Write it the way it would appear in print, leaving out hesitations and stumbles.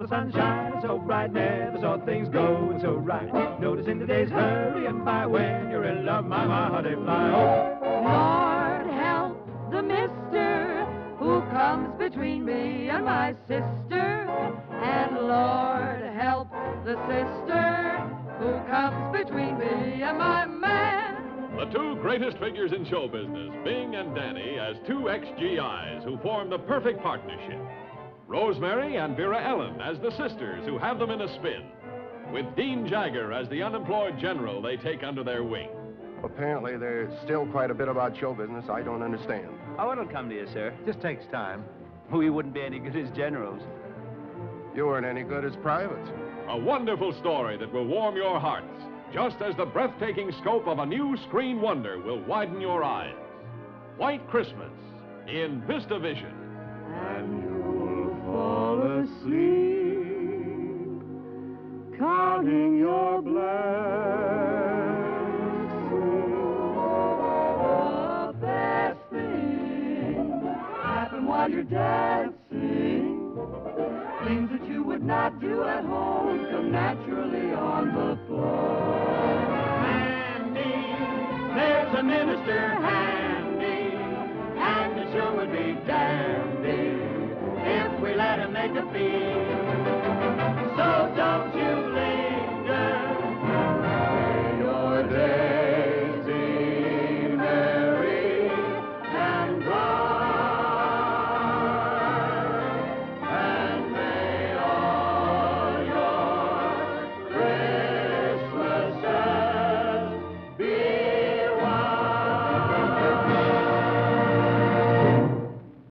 the sun shining so bright, never saw things going so right. Noticing the days hurrying by, when you're in love, my how they fly. Oh, Lord help the mister who comes between me and my sister, and Lord help the sister who comes between me and my man. The two greatest figures in show business, Bing and Danny, as two ex-GIs who form the perfect partnership. Rosemary and Vera-Ellen as the sisters who have them in a spin. With Dean Jagger as the unemployed general they take under their wing. Apparently there's still quite a bit about show business I don't understand. Oh, it'll come to you, sir. Just takes time. We wouldn't be any good as generals. You weren't any good as privates. A wonderful story that will warm your hearts, just as the breathtaking scope of a new screen wonder will widen your eyes. White Christmas in VistaVision. And you'll fall asleep counting your blessings. The best thing happen while you're dancing. Things that you would not do at home come naturally on the floor. Mandy, there's a minister.